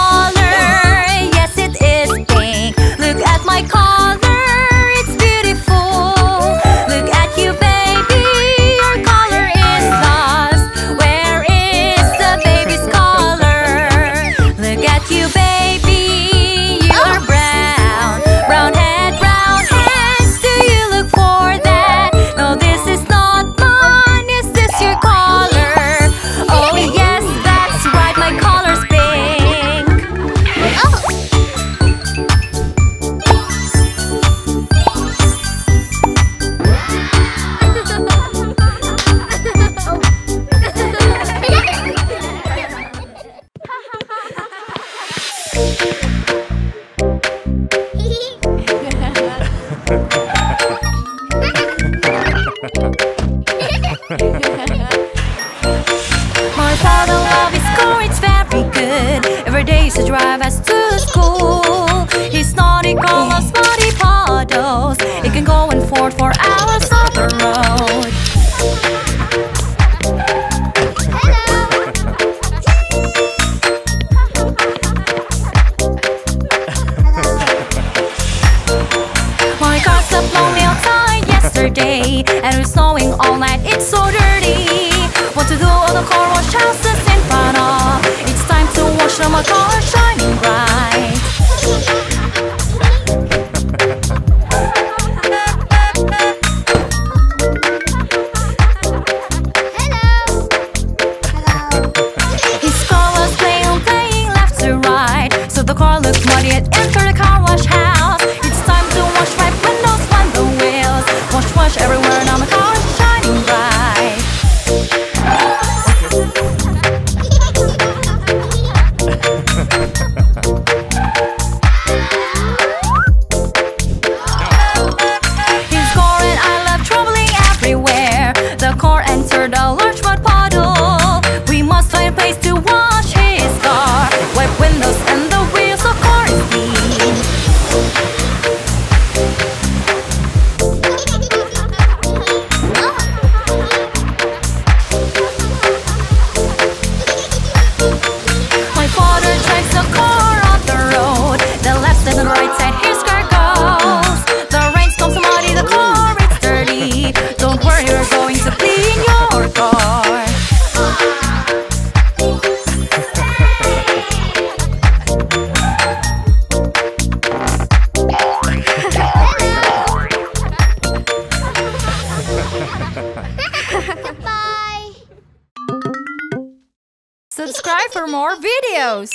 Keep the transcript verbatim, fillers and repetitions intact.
color. Yes, it is pink. Look at my color, it's beautiful. Look at you, baby, your color is lost. Where is the baby's color? Look at you, baby, you are brown. Brown head, brown hands, do you look for that? No, this is not mine, is this your color? Oh yes, that's right, my color's for more videos.